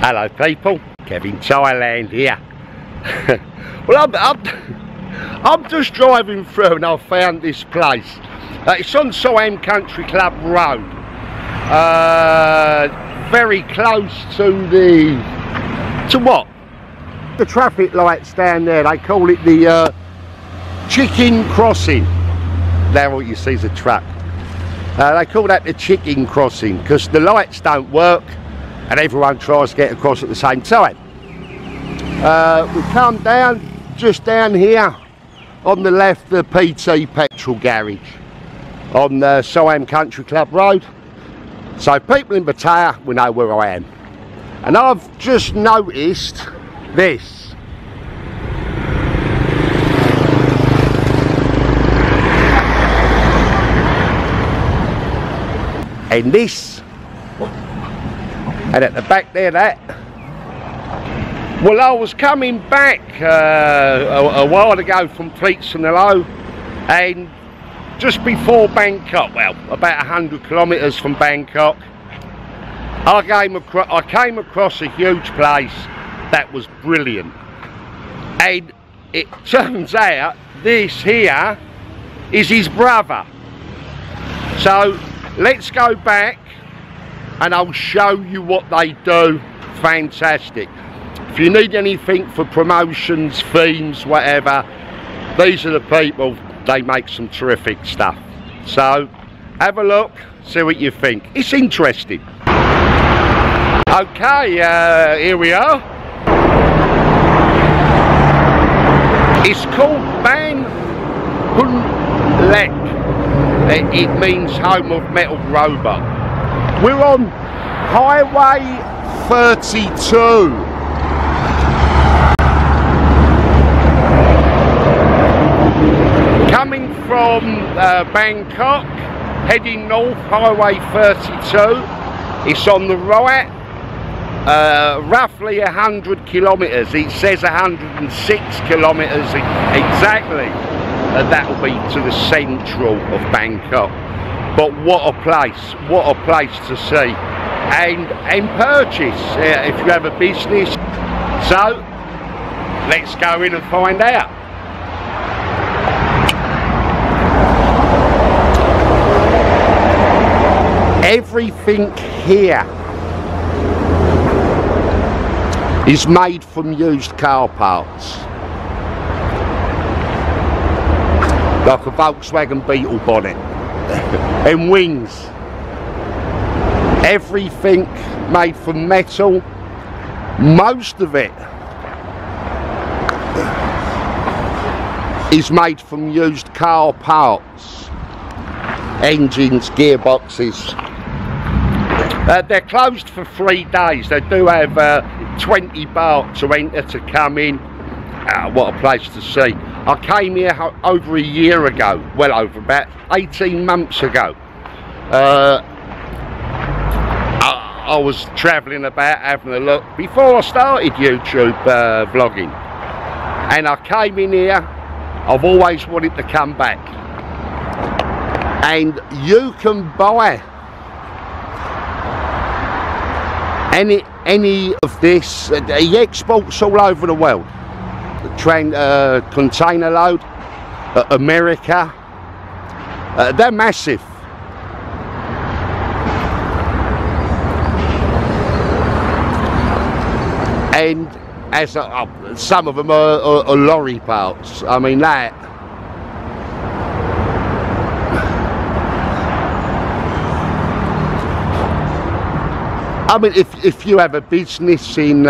Hello people, Kevin Thailand here. Well, I'm just driving through and I've found this place. It's on Siam Country Club Road. Very close to the... to what? The traffic lights down there. They call it the Chicken Crossing. There all you see is a truck. They call that the Chicken Crossing because the lights don't work and everyone tries to get across at the same time. We come down, just down here, on the left, the PT Petrol Garage, on the Siam Country Club Road. So people in Pattaya will know where I am. And I've just noticed this. And this. And at the back there, that. Well, I was coming back a while ago from Phitsanulok, and just before Bangkok, well, about 100 kilometres from Bangkok, I came across a huge place that was brilliant. And it turns out this here is his brother. So let's go back and I'll show you what they do. Fantastic. If you need anything for promotions, themes, whatever, these are the people. They make some terrific stuff. So have a look, see what you think. It's interesting. Okay, here we are. It's called Ban Hun Lek. It means home of metal robot. We're on Highway 32. Coming from Bangkok, heading north, Highway 32. It's on the right, roughly 100 kilometres. It says 106 kilometres exactly. That'll be to the central of Bangkok. But what a place to see and purchase if you have a business. So, let's go in and find out. Everything here is made from used car parts. Like a Volkswagen Beetle bonnet. And wings. Everything made from metal, most of it is made from used car parts, engines, gearboxes. They're closed for 3 days. They do have 20 baht to enter to come in. What a place to see. I came here over a year ago, well over, about 18 months ago. I was travelling about, having a look, before I started YouTube vlogging. And I came in here, I've always wanted to come back. And you can buy any of this. He exports all over the world. Container load, America, they're massive. And as some of them are lorry parts. I mean that. I mean if you have a business in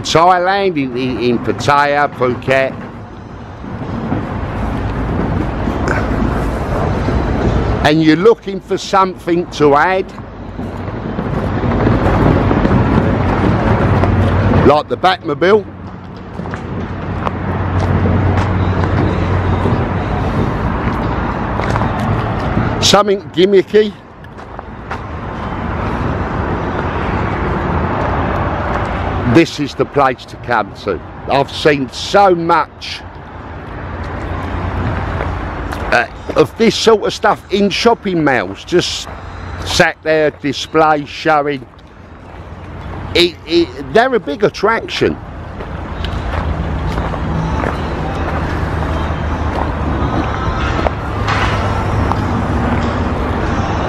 Thailand, in Pattaya, Phuket, and you're looking for something to add, like the Batmobile, something gimmicky, this is the place to come to. I've seen so much of this sort of stuff in shopping malls, just set their display showing it. They're a big attraction.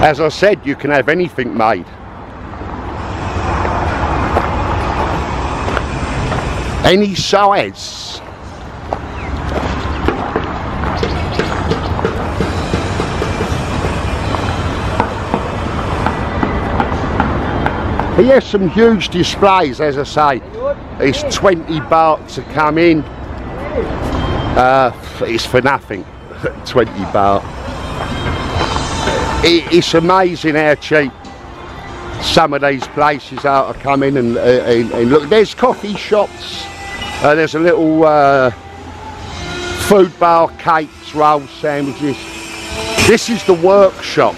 As I said, you can have anything made. Any size. He has some huge displays, as I say. It's 20 baht to come in. It's for nothing, 20 baht. It's amazing how cheap some of these places are to come in and look. There's coffee shops, there's a little food bar, cakes, rolls, sandwiches. This is the workshop.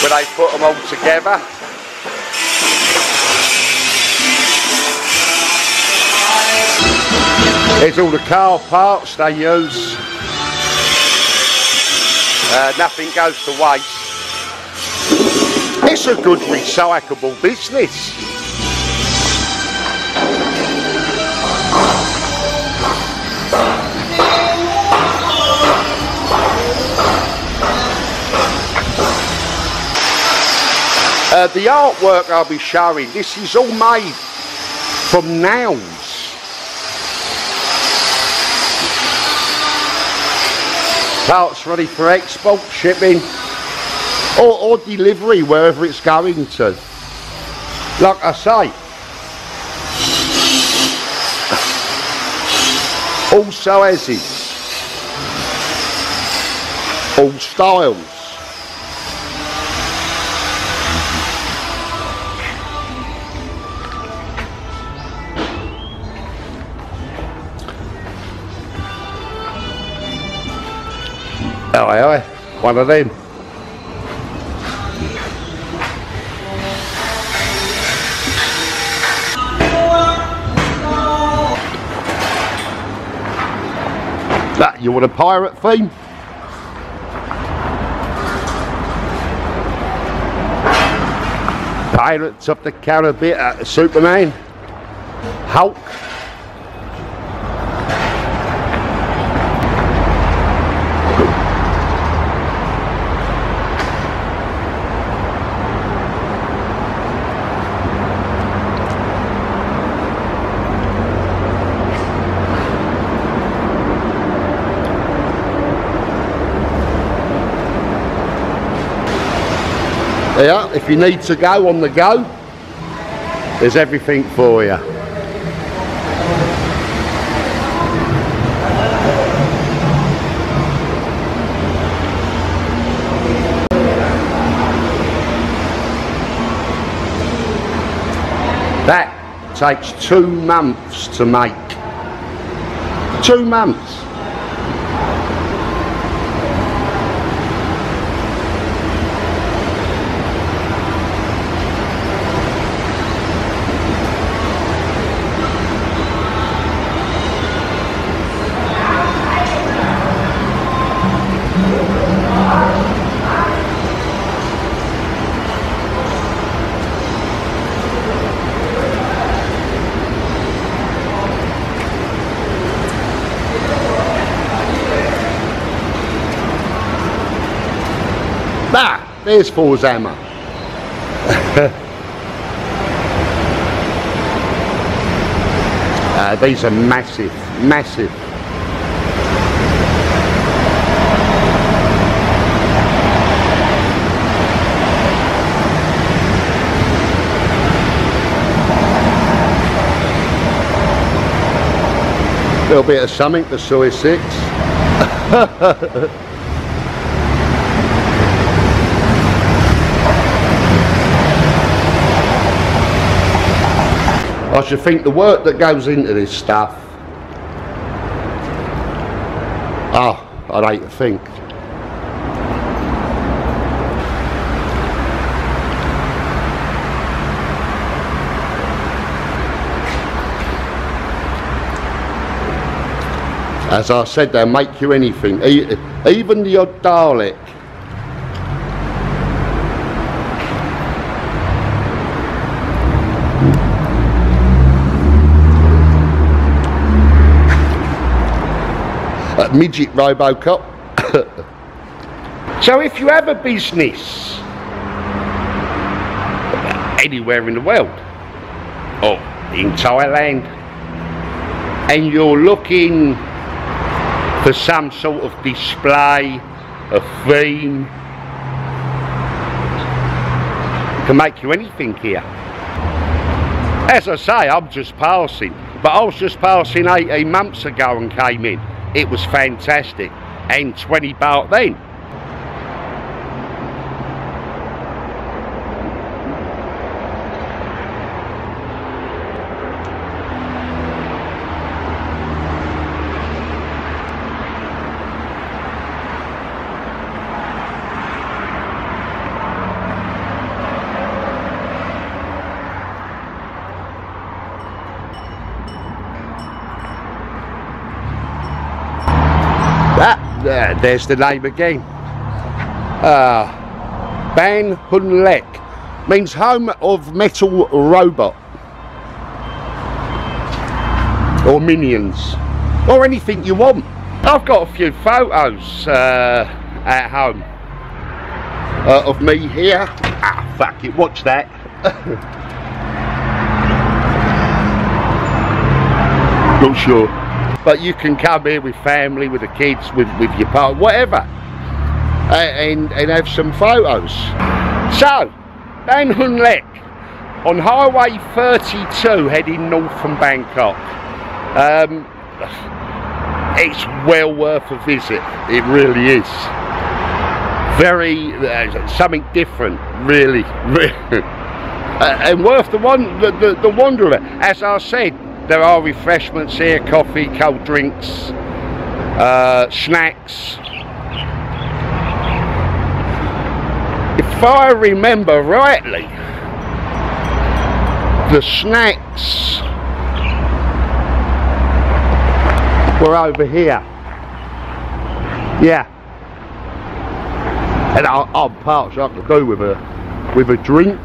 Where they put them all together. There's all the car parts they use. Nothing goes to waste. It's a good recyclable business. The artwork I'll be showing, this is all made from nouns. Parts ready for export, shipping, or delivery wherever it's going to. Like I say, all sizes, all styles. Aye, aye, one of them. That, you want a pirate theme? Pirates of the Caribbean, Superman, Hulk. Yeah, if you need to go on the go, there's everything for you. That takes 2 months to make. 2 months. There's Paul's hammer. These are massive, massive. Little bit of something for soy 6. I should think the work that goes into this stuff. Oh, I'd hate to think. As I said, they'll make you anything, even the odd Dalek. That midget Robocop. So if you have a business anywhere in the world, or in Thailand, and you're looking for some sort of display, a theme, can make you anything here. As I say, I'm just passing, but I was just passing 18 months ago and came in. It was fantastic, and 20 baht then. There's the name again. Ban Hun Lek means home of metal robot or minions or anything you want. I've got a few photos at home of me here. Ah, fuck it, watch that. Not sure. But you can come here with family, with the kids, with your partner, whatever, and have some photos. So, Ban Hun Lek, on Highway 32 heading north from Bangkok. It's well worth a visit, it really is. Very, something different, really, and worth the wonder of it. As I said, there are refreshments here, coffee, cold drinks, snacks. If I remember rightly, the snacks were over here. Yeah. And I'm parched, I could go with a drink.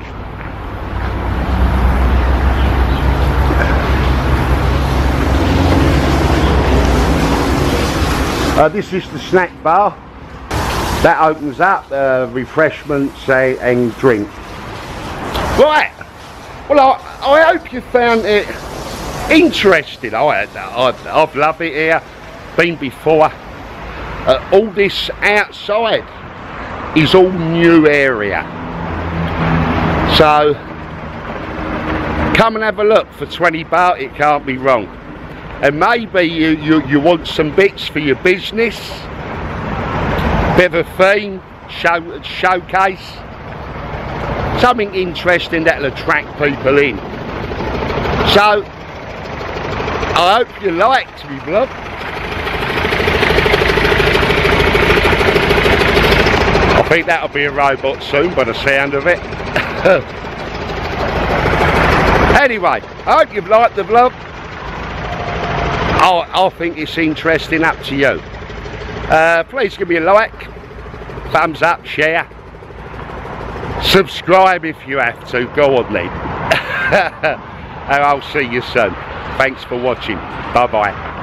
This is the snack bar that opens up, refreshments and drink. Right, well I hope you found it interesting. I've loved it here, been before. All this outside is all new area, so come and have a look for 20 baht, it can't be wrong. And maybe you want some bits for your business, bit of a theme, showcase, something interesting that'll attract people in. So, I hope you liked me vlog. I think that'll be a robot soon by the sound of it. Anyway, I hope you've liked the vlog. I think it's interesting, up to you. Please give me a like, thumbs up, share, subscribe if you have to, go on then. And I'll see you soon. Thanks for watching, bye bye.